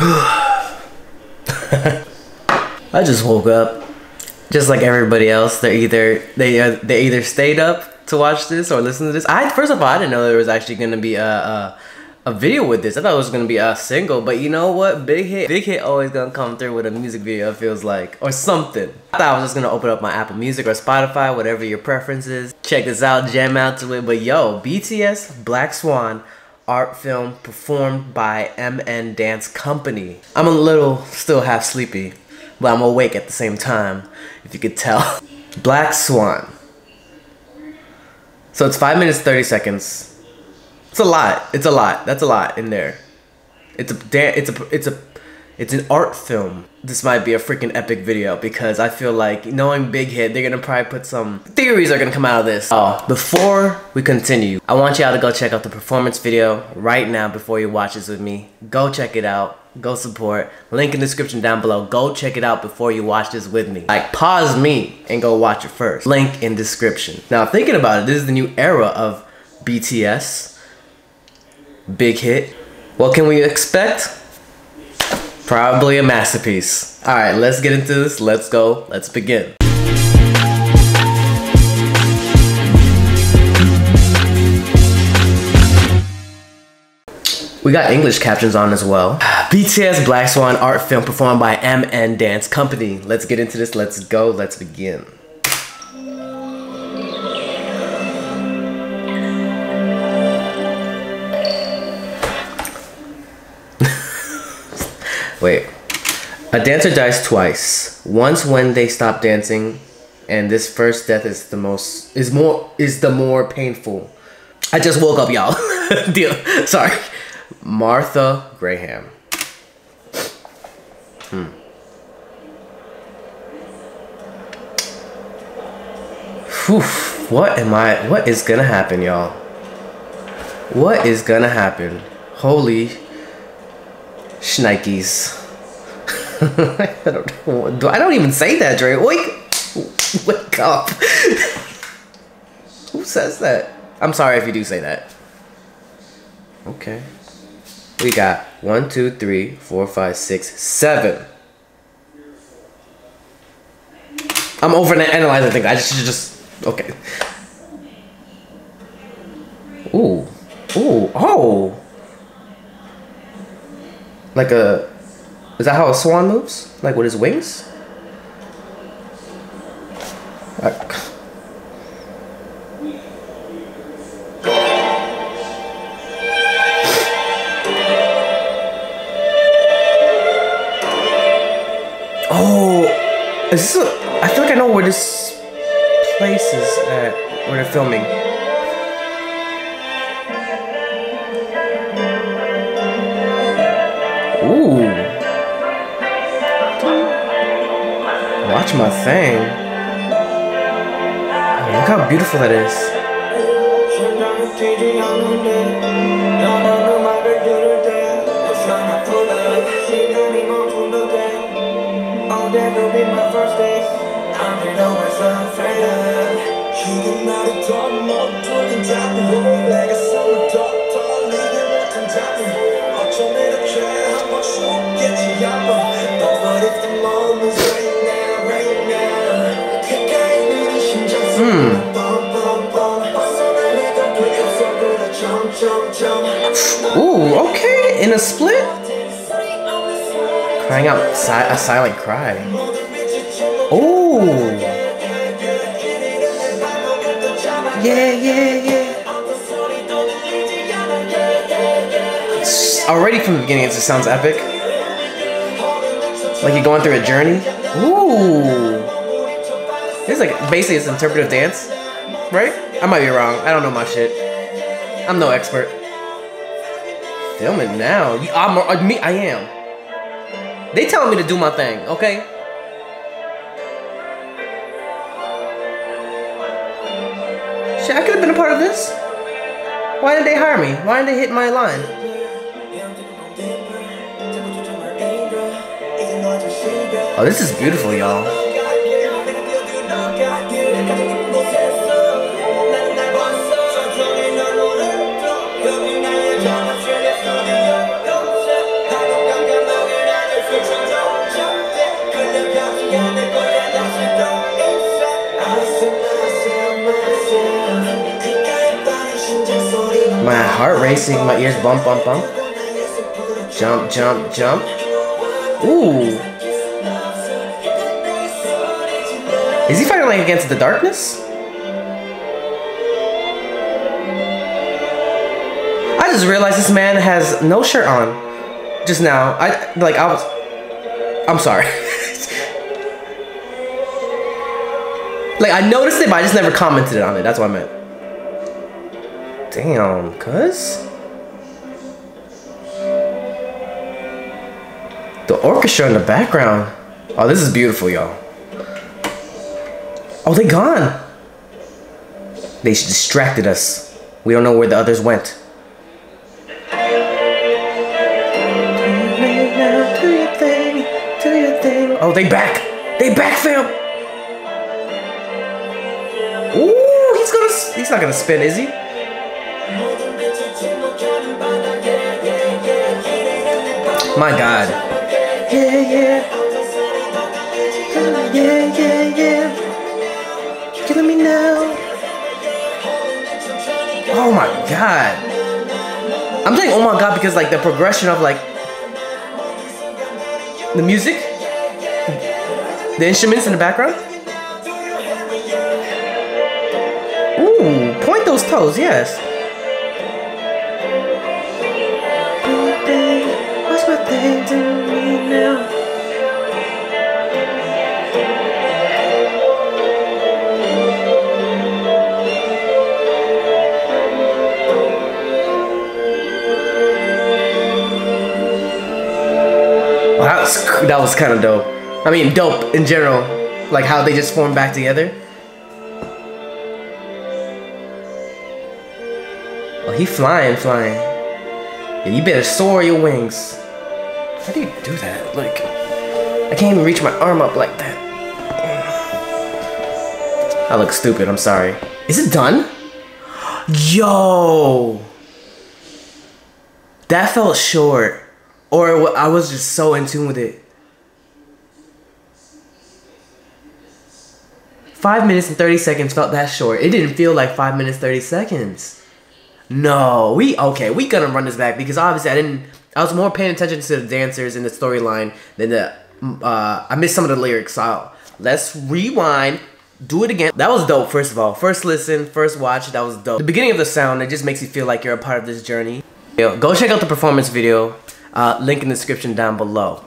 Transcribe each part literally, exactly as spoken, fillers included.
I just woke up. Just like everybody else, they're either they uh, they either stayed up to watch this or listen to this. I first of all, I didn't know there was actually gonna be a a, a video with this. I thought it was gonna be a single, but you know what? Big Hit, Big Hit always gonna come through with a music video. It feels like, or something. I thought I was just gonna open up my Apple Music or Spotify, whatever your preference is. Check this out, jam out to it. But yo, B T S, Black Swan. Art film performed by M N Dance Company. I'm a little still half sleepy, but I'm awake at the same time, if you could tell. Black Swan. So it's five minutes thirty seconds. It's a lot. It's a lot. That's a lot in there. It's a it's a it's a it's an art film. This might be a freaking epic video because I feel like, knowing Big Hit, they're gonna probably put some theories are gonna come out of this. Oh, before we continue, I want y'all to go check out the performance video right now before you watch this with me. Go check it out. Go support. Link in the description down below. Go check it out before you watch this with me. Like, pause me and go watch it first. Link in description. Now, thinking about it, this is the new era of B T S. Big Hit. What can we expect? Probably a masterpiece. All right, let's get into this. Let's go. Let's begin. We got English captions on as well. B T S Black Swan art film performed by M N Dance Company. Let's get into this. Let's go. Let's begin. Wait. A dancer dies twice. Once when they stop dancing, and this first death is the most is more is the more painful. I just woke up, y'all. Deal. Sorry. Martha Graham. Hmm. Whew, what am I? What is gonna happen, y'all? What is gonna happen? Holy shnikes! I don't know. I don't even say that, Dre. Wake, wake up! Who says that? I'm sorry if you do say that. Okay. We got one, two, three, four, five, six, seven. I'm over analyzing things. I should just okay. Ooh, ooh, oh! Like a, is that how a swan moves? Like with his wings? Like. Is this a, I feel like I know where this place is at, where they're filming. Ooh. Watch my thing. Oh, look how beautiful that is. That'll be my first day. I don't know if I'm afraid of. You can not a dog, more talking top of the road. Like a summer dog, tall, leader, walking top of the road. Watch your middle try, how much more get you up on. But what if the moment's right now, right now? Take a minute, just boom, boom, boom. So that I don't put your foot with a jump, jump, jump. Ooh, okay, in a split? Crying out a silent cry. Oh! Yeah, yeah, yeah. Already from the beginning, it just sounds epic. Like you're going through a journey. Ooh! It's like basically it's interpretive dance, right? I might be wrong. I don't know my shit. I'm no expert. Film it now. I'm me. I am. They telling me to do my thing, okay? Shit, I could have been a part of this. Why didn't they hire me? Why didn't they hit my line? Oh, this is beautiful, y'all. My heart racing, my ears bump, bump, bump. Jump, jump, jump. Ooh. Is he fighting like against the darkness? I just realized this man has no shirt on just now. I like I was I'm sorry. Like I noticed it, but I just never commented on it. That's what I meant. Damn, cuz the orchestra in the background. Oh, this is beautiful, y'all. Oh, they gone. They distracted us. We don't know where the others went. Oh, they back. They back, fam. Ooh, he's gonna. He's not gonna spin, is he? My God. Yeah, yeah. Yeah, yeah, yeah. Killing me now. Oh my God. I'm saying oh my God because like the progression of like the music, the instruments in the background. Ooh, point those toes, yes. What's what they do me now? That was, that was kind of dope. I mean, dope in general. Like how they just formed back together. Oh, he flying, flying. Yeah, you better soar your wings. How do you do that? Like, I can't even reach my arm up like that. I look stupid, I'm sorry. Is it done? Yo! That felt short. Or I was just so in tune with it. five minutes and thirty seconds felt that short. It didn't feel like five minutes, thirty seconds. No, we, okay, we gonna run this back because obviously I didn't, I was more paying attention to the dancers and the storyline than the, uh, I missed some of the lyrics. So let's rewind, do it again. That was dope, first of all. First listen, first watch, that was dope. The beginning of the sound, it just makes you feel like you're a part of this journey. Yo, go check out the performance video. Uh, link in the description down below.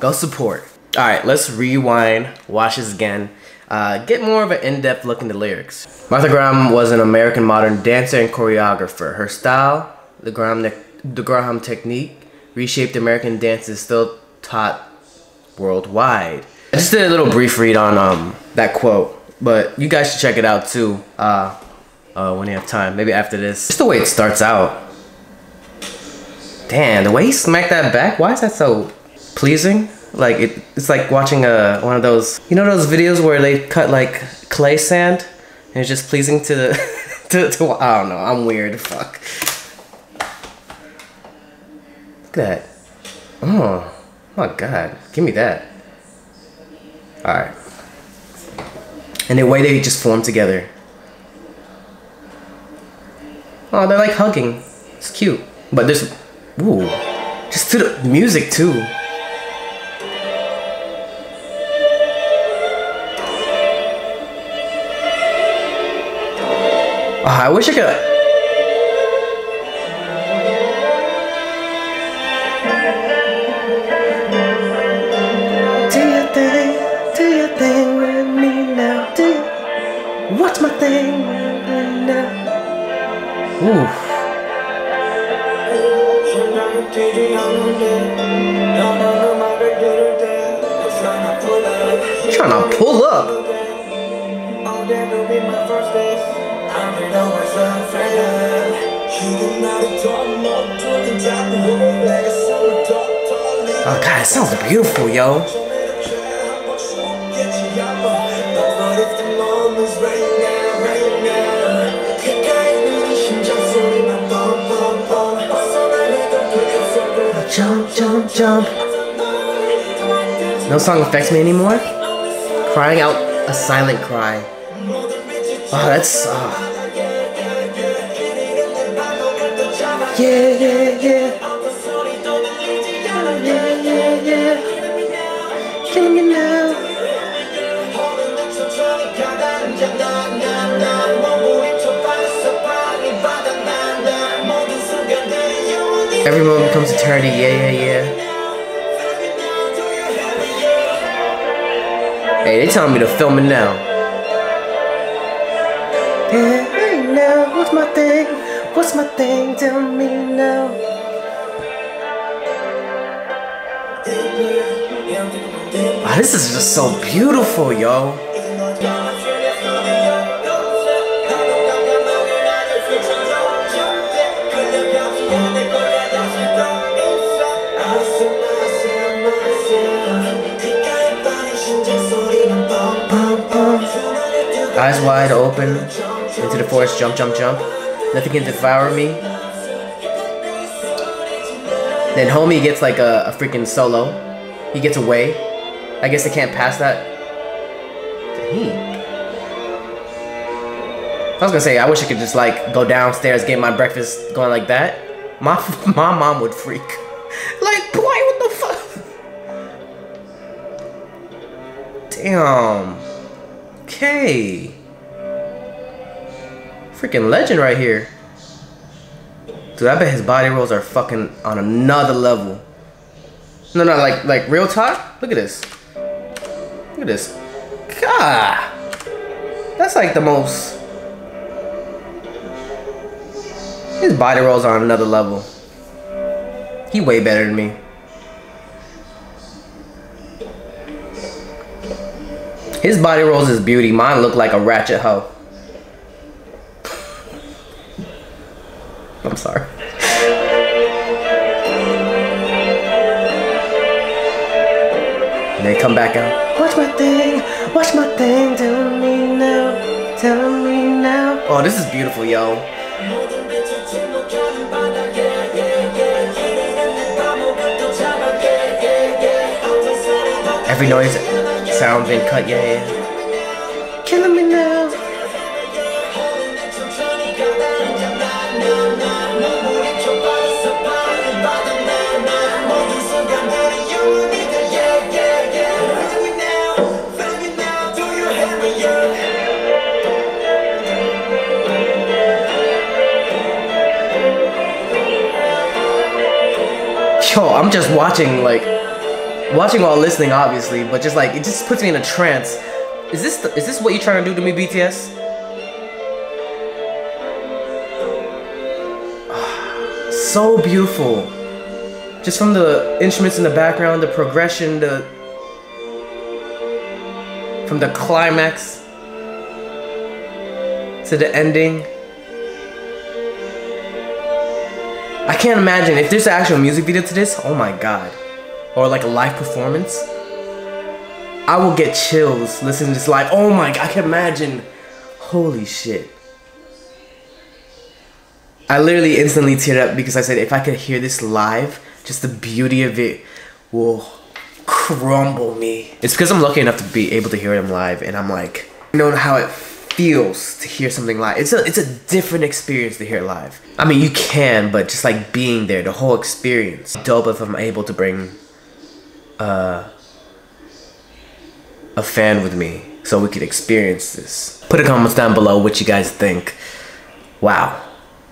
Go support. All right, let's rewind, watch this again, uh, get more of an in-depth look into lyrics. Martha Graham was an American modern dancer and choreographer. Her style, the Graham, the Graham technique, reshaped American dance is still taught worldwide. I just did a little brief read on um, that quote, but you guys should check it out too uh, uh, when you have time, maybe after this. Just the way it starts out. Damn, the way he smacked that back, why is that so pleasing? Like, it, it's like watching a, one of those, you know those videos where they cut like clay sand? And it's just pleasing to the, to, to, I don't know, I'm weird, fuck. Look at that. Oh, my God, give me that. All right. And the way they just form together. Oh, they're like hugging, it's cute. But there's, ooh, just to the music too. Oh, I wish I could. Do your thing, do your thing with me now. Do you, what's my thing with me now? Ooh. Trying to pull up. Oh God, it sounds beautiful, yo. Jump, jump, jump. No song affects me anymore. Crying out a silent cry. Oh, that's. Uh... yeah, yeah, yeah. Yeah, yeah, yeah. Killing me now. Every moment comes eternity, yeah, yeah, yeah. Hey, they telling me to film it now. Yeah, right now, what's my thing? What's my thing? Tell me now. Wow, this is just so beautiful, yo. Eyes wide open, into the forest, jump, jump, jump. Nothing can devour me. Then homie gets like a, a freaking solo. He gets away. I guess I can't pass that. Dang. I was gonna say, I wish I could just like go downstairs, get my breakfast going like that. My, my mom would freak. Like, boy, what the fuck? Damn. Okay. Freaking legend right here. Dude, I bet his body rolls are fucking on another level. No, no, like, like real talk? Look at this. Look at this. God. That's like the most... His body rolls are on another level. He way better than me. His body rolls is beauty. Mine look like a ratchet hoe. I'm sorry. And they come back out. Watch my thing. Watch my thing. Tell me now. Tell me now. Oh, this is beautiful, yo. Every noise. Sound been cut, yeah, yeah. Killing me now. Yo, I'm just watching, like. Watching while listening, obviously, but just like it just puts me in a trance. Is this the, is this what you're trying to do to me, B T S? So beautiful. Just from the instruments in the background, the progression, the from the climax to the ending. I can't imagine if there's an actual music video to this. Oh my god. Or like a live performance, I will get chills listening to this live. Oh my god, I can imagine. Holy shit. I literally instantly teared up because I said if I could hear this live, just the beauty of it will crumble me. It's because I'm lucky enough to be able to hear them live and I'm like, you know how it feels to hear something live. It's a, it's a different experience to hear live. I mean, you can, but just like being there, the whole experience. Dope if I'm able to bring Uh, a fan with me so we could experience this. Put a comments down below what you guys think. Wow.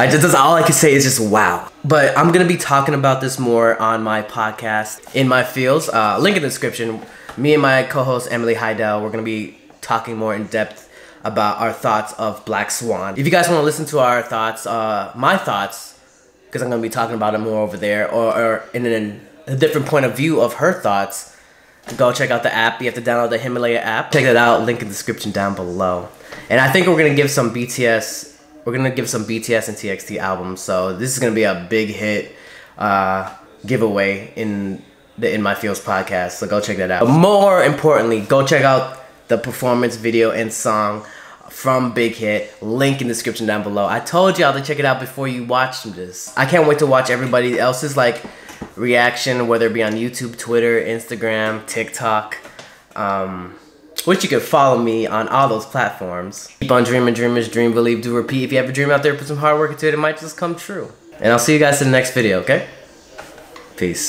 I just, that's all I can say is just wow. But I'm gonna be talking about this more on my podcast, In My Feels. Uh, link in the description. Me and my co-host Emily Heidel, we're gonna be talking more in depth about our thoughts of Black Swan. If you guys wanna listen to our thoughts, uh, my thoughts, because I'm gonna be talking about it more over there, or, or in an a different point of view of her thoughts, go check out the app. You have to download the Himalaya app. Check that out. Link in the description down below. And I think we're gonna give some B T S. We're gonna give some B T S and T X T albums. So this is gonna be a big hit uh, giveaway in the In My Feels podcast. So go check that out. But more importantly, go check out the performance video and song from Big Hit. Link in the description down below. I told y'all to check it out before you watched this. I can't wait to watch everybody else's like reaction, whether it be on YouTube, Twitter, Instagram, TikTok, um, which you can follow me on all those platforms. Keep on dreaming, dreamers, dream, believe, do, repeat. If you have a dream out there, put some hard work into it, it might just come true. And I'll see you guys in the next video, okay? Peace.